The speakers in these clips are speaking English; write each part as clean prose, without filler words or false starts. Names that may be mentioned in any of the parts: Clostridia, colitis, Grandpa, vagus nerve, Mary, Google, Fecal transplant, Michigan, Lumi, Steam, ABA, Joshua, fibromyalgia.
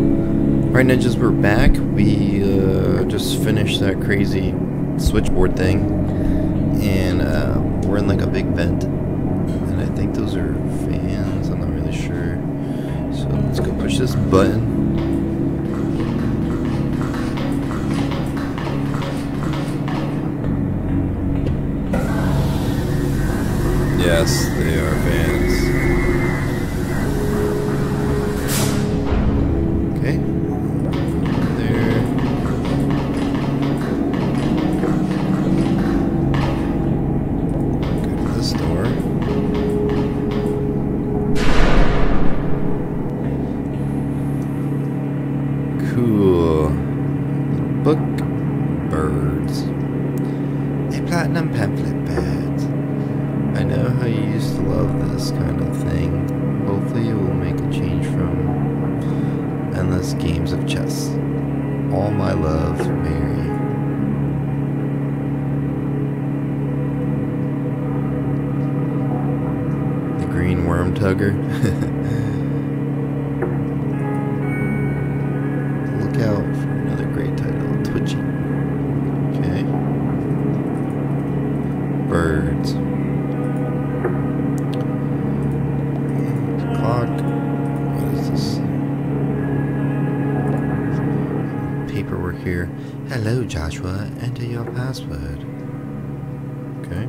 Alright ninjas, we're back. We just finished that crazy switchboard thing, and we're in like a big vent, and I think those are fans, I'm not really sure. So let's go push this button. Yes, they are fans. Okay. There. Go to this door. Cool. Little book. Birds. A platinum pamphlet bird. I know how you used to love this kind of thing. Hopefully it will make a change from endless games of chess. All my love, Mary. The green worm tugger. Look out for another great title, Twitchy. Okay. Birds. Here. Hello, Joshua. Enter your password. Okay.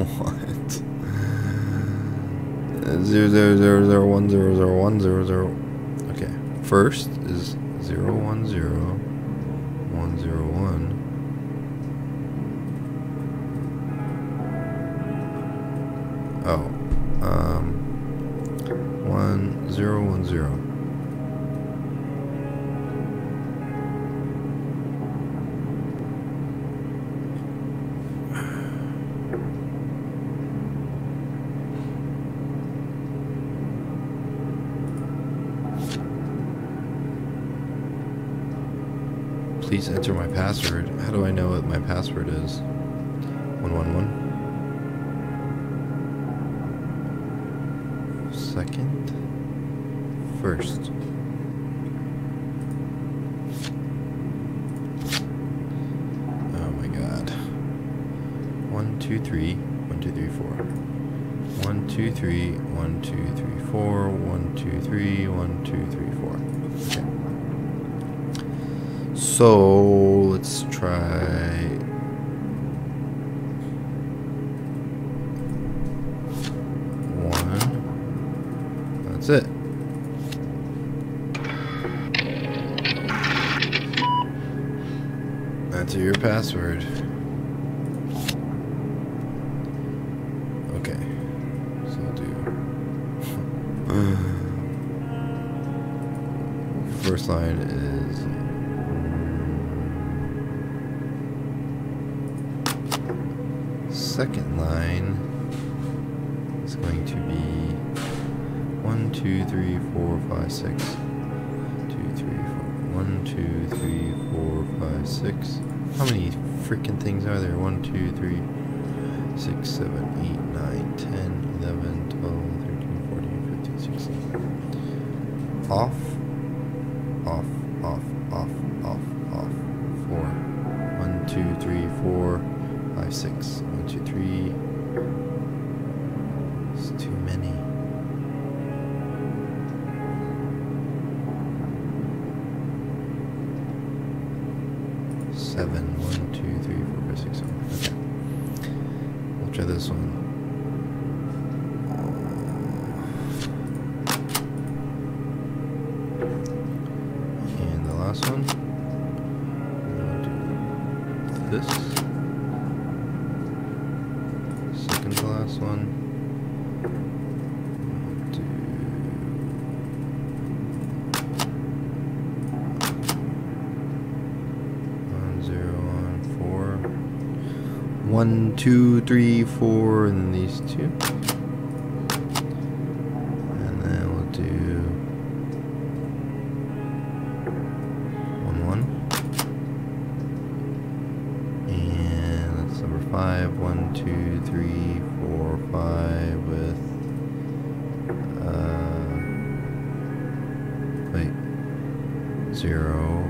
What? 00010010. Okay. First is 010101. Oh, 1010. Please enter my password. How do I know what my password is? 111. Second, first. Oh my God. 1 2 3 1 2 3 4. 1 2 3 1 2 3 4. 1 2 3 1 2 3 4. Okay. So let's try. That's it. Enter your password. Okay. So I'll do. First line is. Second line is going to be. 1 2 3 4 5 6. 2 3 4. 1 2 3 4 5 6. How many freaking things are there? 1 2 3 6 7 8 9 10 11 12 13 14 15 16. Off, off, off, off, off, off. 4. 1 2 3 4 5 6. 1 2 3. It's too many. Seven, 1 2 3 4 5 6 7. Okay, we'll try this one. And the last one. We'll do this. Second to last one. One, two, three, four, and these two. And then we'll do 1 1. And 5, 1, 2, 3, 4, 5 with, wait, 0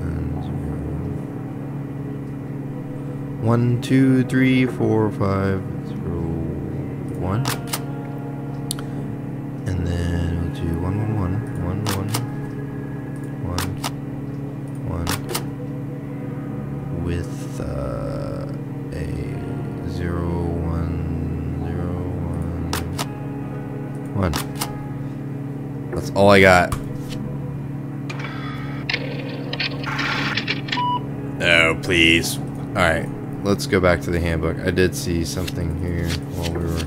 and 0. 1, 2, 3, 4, 5, 0, 1. And then we'll do 1, 1, 1, 1, 1. With a 0, 1, 0, 1, 1. That's all I got. Oh, please. Alright, let's go back to the handbook. I did see something here while we were...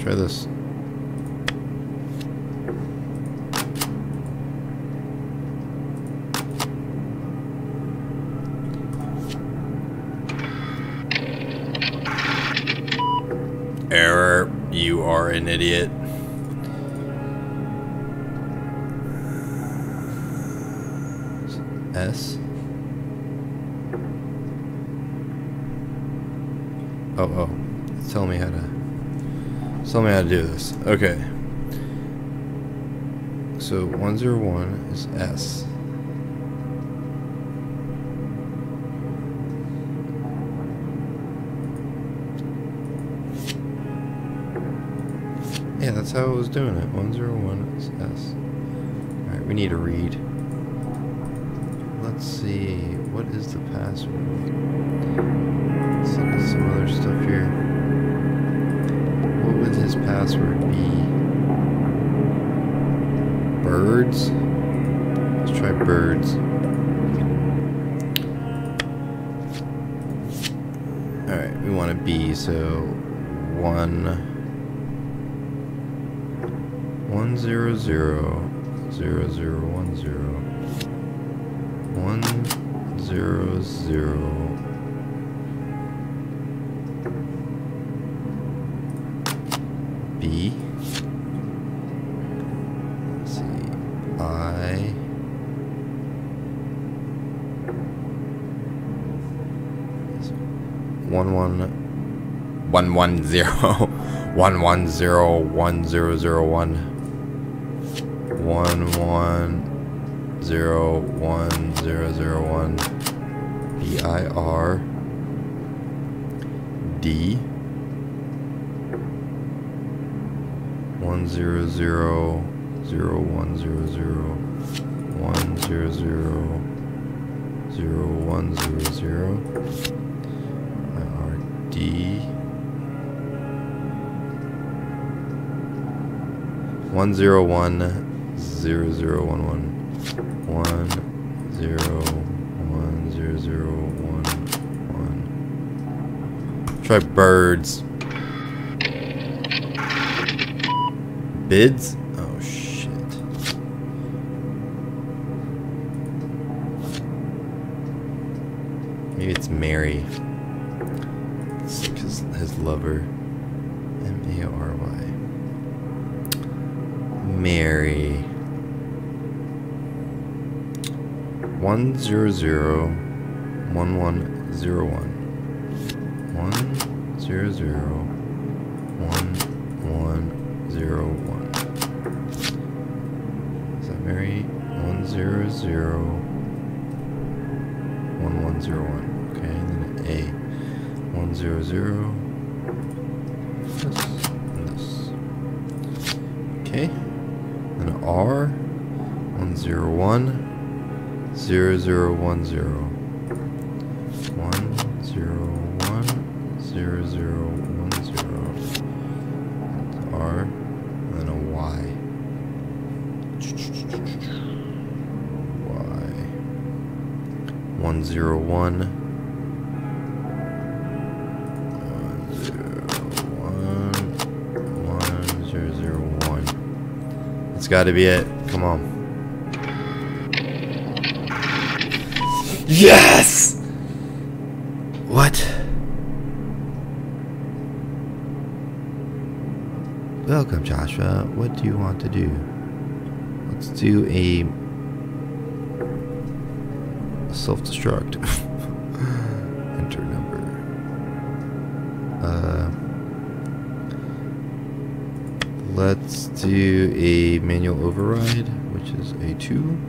Try this. Error, you are an idiot. S. Oh, oh. Tell me how to do this. Okay. So 101 is S. Yeah, that's how I was doing it. 101 is S. Alright, we need to read. Let's see. What is the password? Let's look at some other stuff here. Would his password be? Birds? Let's try birds. Alright, we want a B, so 1 1 0 0 0 0 1 0 1 0 0 B. Let's see. I. It's 1 1 0 1 1 0 0 1 1 1 0 1 0 0 1 1 1 0 1 0 0 1 B I R D. 1 0 0 0 1 0 0 1 0 0 0 1 0 0 D 1 0 1 0 0 1 1 1 0 1 0 1 1. Try birds. Bids? Oh shit. Maybe it's Mary. It's like his lover. M-A-R-Y. Mary. 1 0 0 1 1 0 1 1 0 0 1 1 0 1. Is that Mary? 1 0 0 1 1 0 1. Okay, and then A. 1 0 0. This and this. Okay. Then R. 1 0 1 0 0 1 0. 1 0 1 0 0 1 0. R. And then a Y. Y. 1 0 1. 1 0 1. 1 0 0 1. That's got to be it. Come on. Yes. What? Welcome, Joshua. What do you want to do? Let's do a self-destruct. Enter number. Let's do a manual override, which is a 2.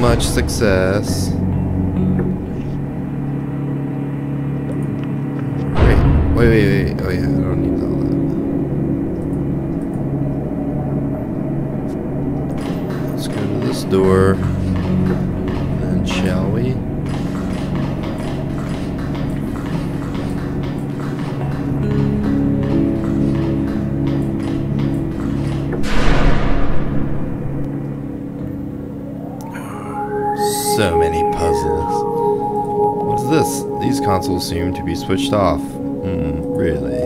Much success. Wait. Oh yeah, I don't need all that. Let's go to this door. And shall we? So many puzzles. What's this? These consoles seem to be switched off. Really?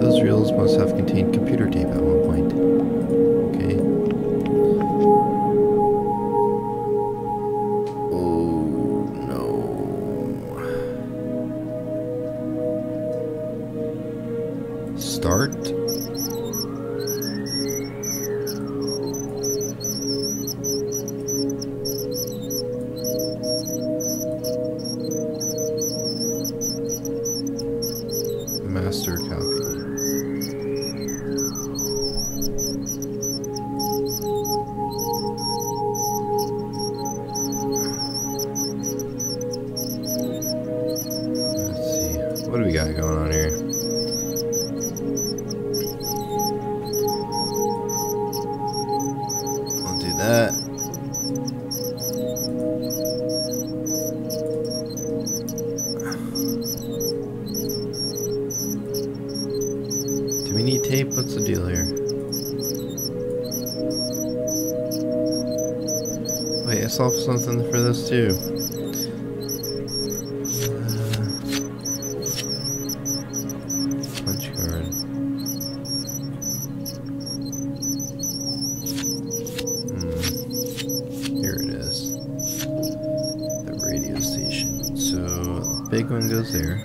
Those reels must have contained computer tape at one point. Okay. Oh no. Start? Master copy. Let's see. What do we got going on here? I'll do that. Tape, what's the deal here? Wait, I saw something for this too. Punch card. Here it is. The radio station. So, the big one goes there.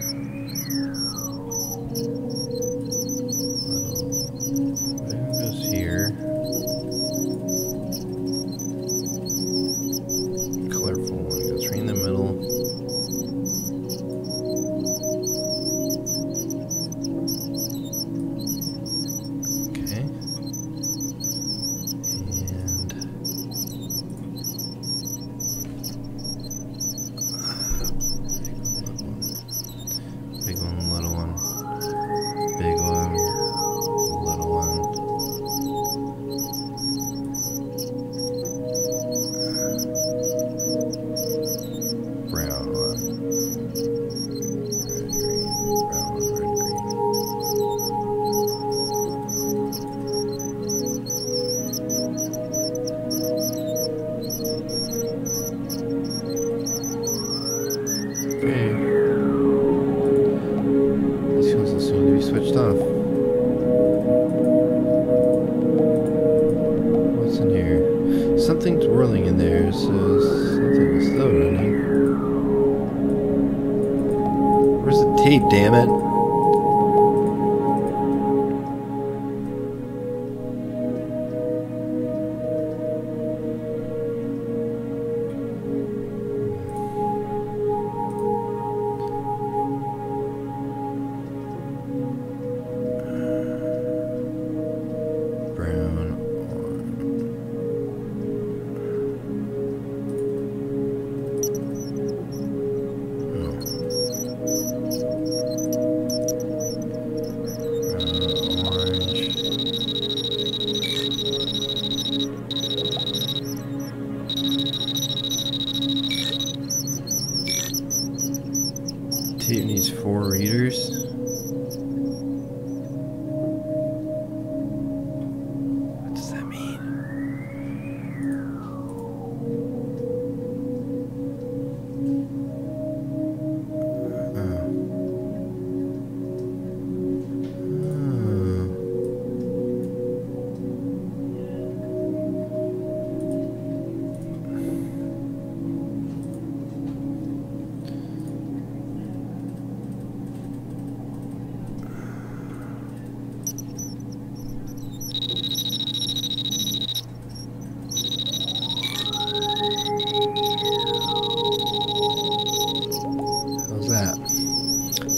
Something's whirling in there, so something is slow running. Where's the tape, damn it? Tape needs 4 readers.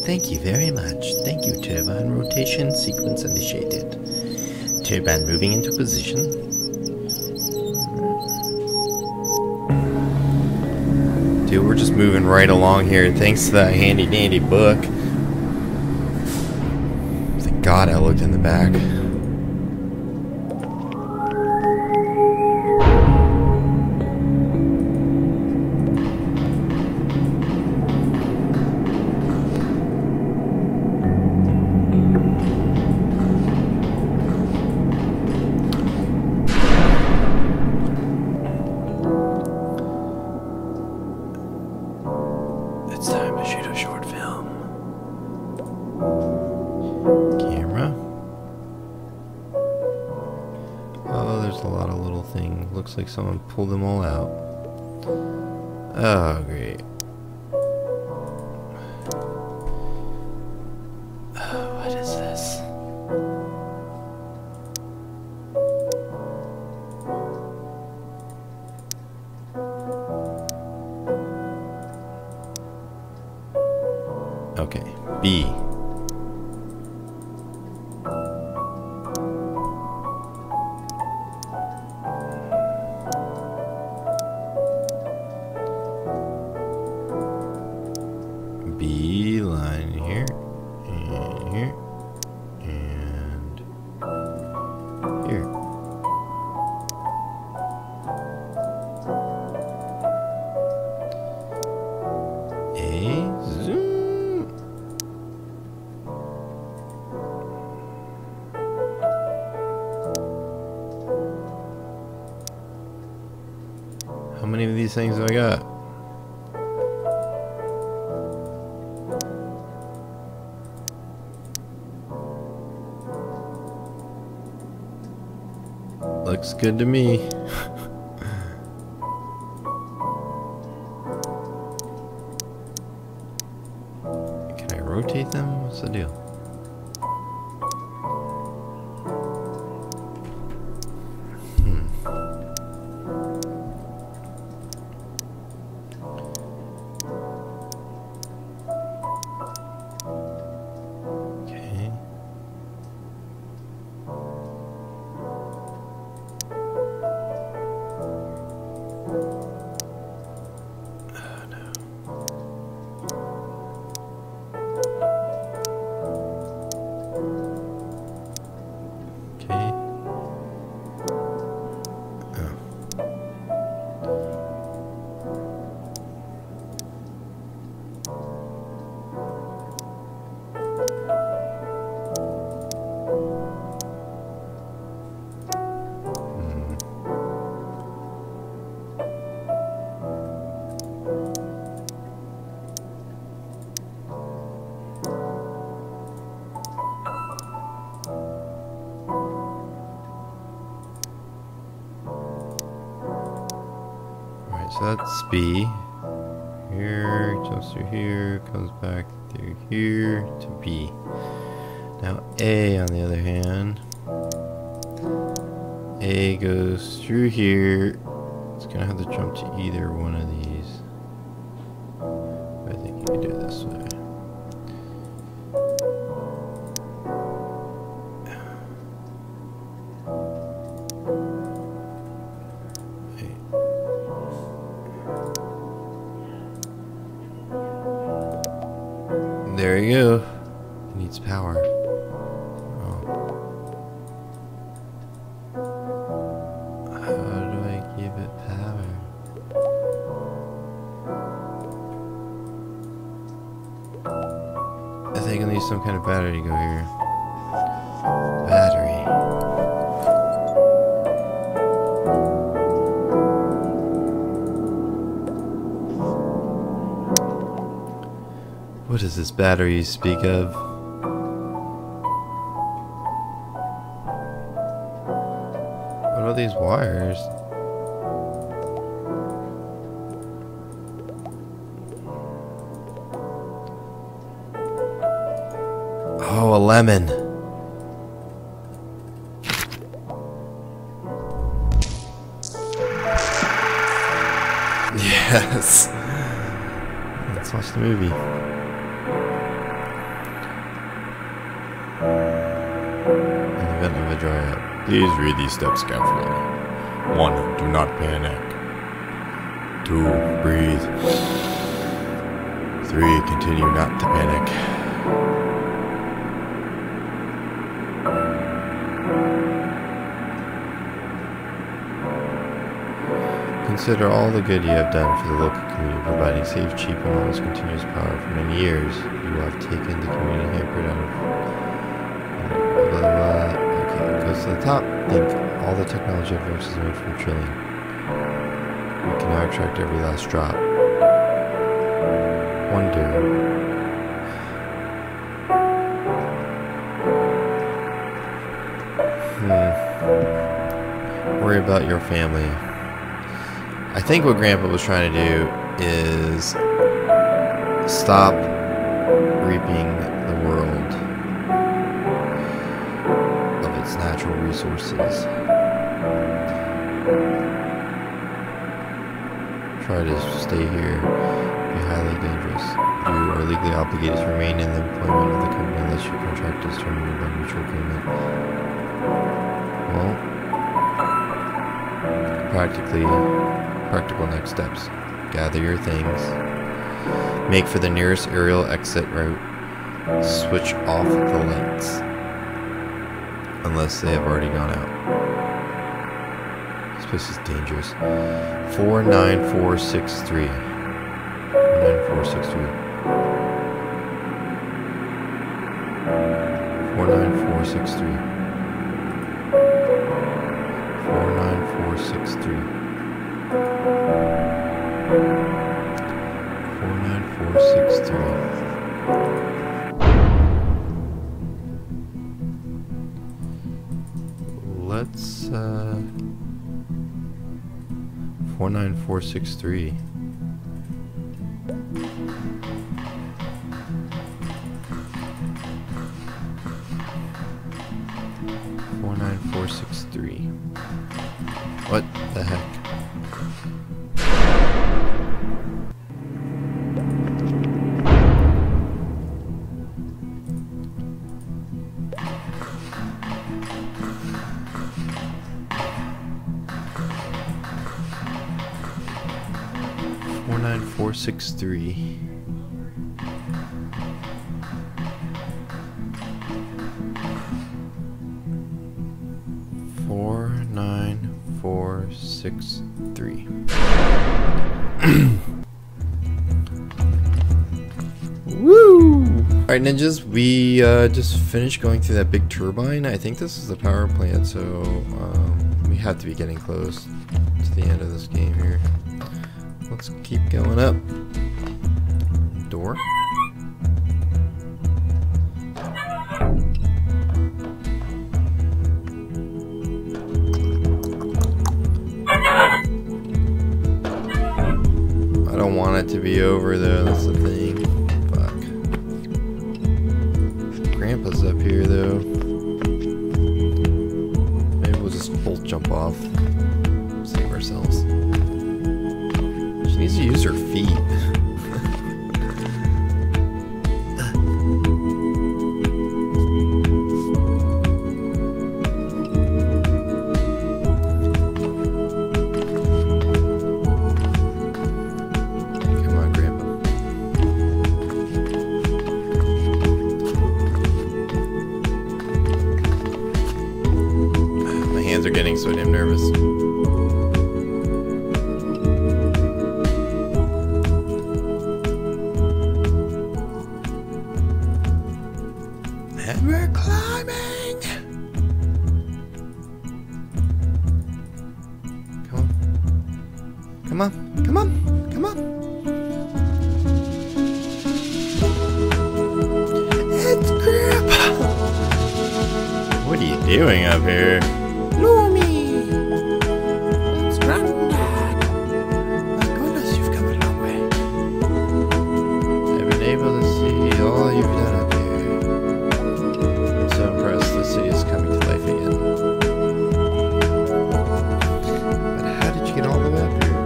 Thank you very much. Thank you. Turbine rotation sequence initiated. Turbine moving into position. Dude, we're just moving right along here. Thanks to that handy dandy book. Thank God I looked in the back. Someone pulled them all out. Oh, great. Oh, what is this? Okay, B. How many of these things have I got? Looks good to me. Can I rotate them? What's the deal? That's B. Here, jumps through here, comes back through here to B. Now A, on the other hand, A goes through here. It's gonna have to jump to either one of these. I think you can do it this way. There you go. It needs power. Oh. How do I give it power? I think I need some kind of battery to go here. What is this battery you speak of? What are these wires? Oh, a lemon. Yes. Let's watch the movie. Please read these steps carefully. 1. Do not panic. 2. Breathe. 3. Continue not to panic. 4. Consider all the good you have done for the local community, providing safe, cheap, and almost continuous power for many years. You have taken the community hyper down. Blah, blah, blah. To the top, think all the technology advances made from trillion. We can now extract every last drop. Wonder. Worry about your family. I think what Grandpa was trying to do is stop reaping the world. Its natural resources. Try to stay here. Be highly dangerous. You are legally obligated to remain in the employment of the company unless your contract is terminated by mutual agreement. Well, practical next steps. Gather your things. Make for the nearest aerial exit route. Switch off the lights. Unless they have already gone out. This place is dangerous. 49463. 49463. 49463. 49463. 49463. Let's, 49463. What the heck? Four, nine, four, six, three. Woo! Alright, ninjas, we just finished going through that big turbine. I think this is the power plant, so we have to be getting close to the end of this game here. Let's keep going up. Door. I don't want it to be over though, that's the thing. Fuck. Grandpa's up here though. Maybe we'll just both jump off. Save ourselves. Needs to use her feet. Come on, Grandpa. My hands are getting so damn nervous. Doing up here? Lumi! It's Grandpa! My goodness, you've come a long way. I've been able to see all you've done up here. I'm so impressed the city is coming to life again. But how did you get all the way up here?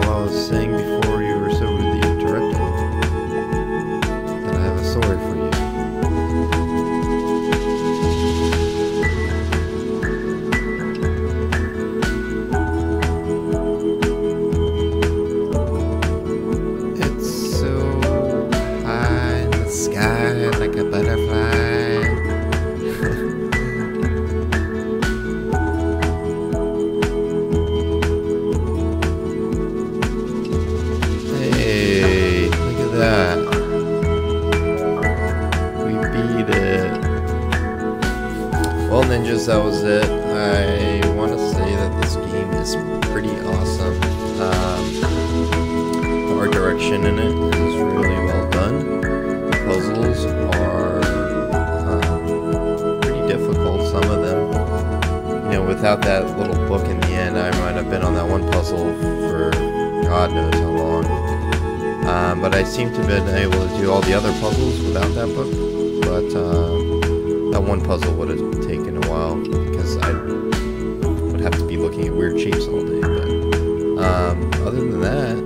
Well, I was saying before you were so rudely interrupted that I have a story for you. guys, that was it. I want to say that this game is pretty awesome. The art direction in it is really well done. The puzzles are pretty difficult, some of them. You know, without that little book in the end, I might have been on that one puzzle for God knows how long. But I seem to have been able to do all the other puzzles without that book. But that one puzzle would have taken a while because I would have to be looking at weird shapes all day. But other than that,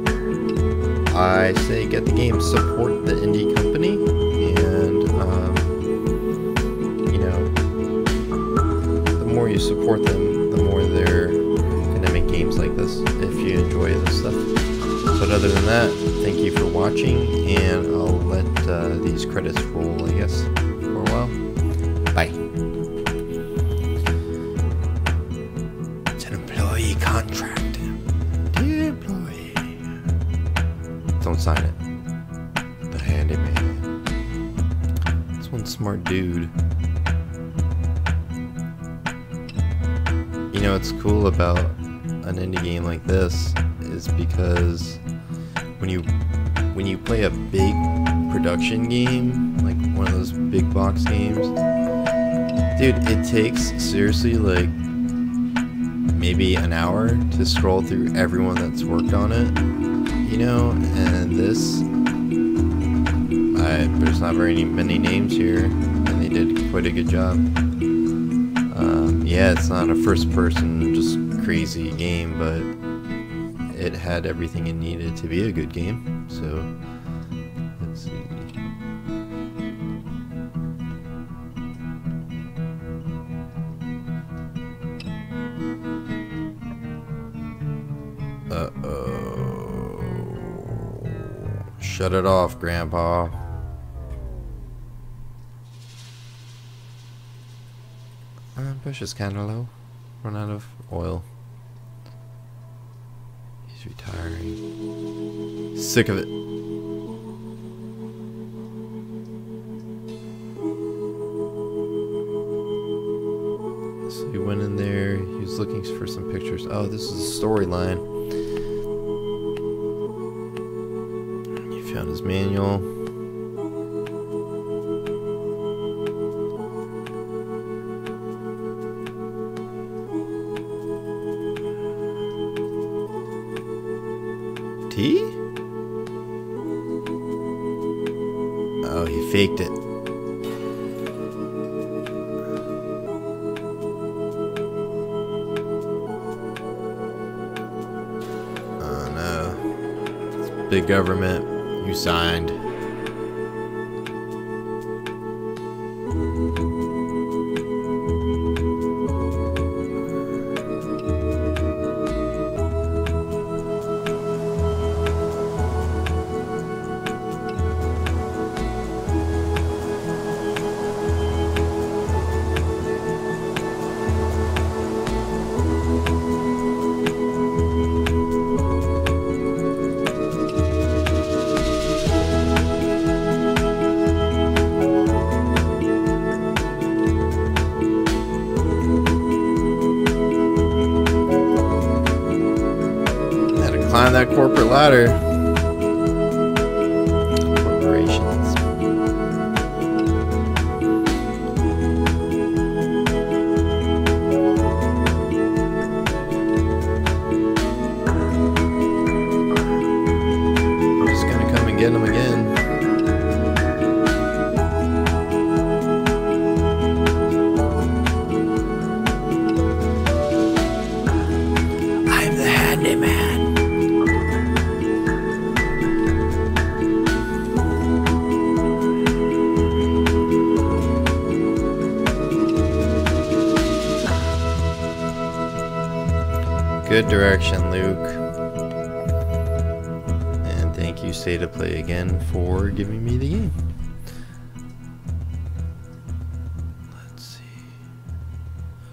I say get the game, support the indie company, and you know, the more you support them, the more they're gonna make games like this if you enjoy this stuff. But other than that, thank you for watching, and I'll let these credits roll, I guess, for a while. Bye. It's an employee contract. Dear employee, don't sign it. The handyman. This one's smart dude. You know what's cool about an indie game like this is because when you play a big production game, like one of those big box games. Dude, it takes seriously like maybe an hour to scroll through everyone that's worked on it, you know. And this, there's not very many names here, and they did quite a good job. Yeah, it's not a first-person just crazy game, but it had everything it needed to be a good game. So let's see. Shut it off, Grandpa. Bush is kinda low. Run out of oil. He's retiring. Sick of it. So he went in there. He was looking for some pictures. Oh, this is the storyline. Found his manual. Tea? Oh, he faked it. Oh no. It's big government. You signed. Climb that corporate ladder. Corporations. I'm just gonna come and get him again. Good direction, Luke. And thank you, Say to Play again, for giving me the game. Let's see.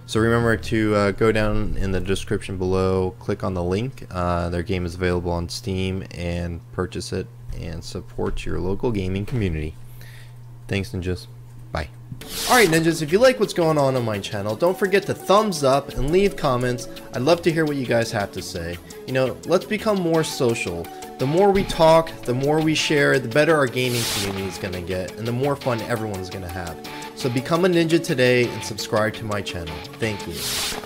So remember to go down in the description below, click on the link. Their game is available on Steam, and purchase it and support your local gaming community. Thanks, Ninjas. Bye. Alright ninjas, if you like what's going on my channel, don't forget to thumbs up and leave comments. I'd love to hear what you guys have to say. You know, let's become more social. The more we talk, the more we share, the better our gaming community is going to get, and the more fun everyone's going to have. So become a ninja today and subscribe to my channel. Thank you.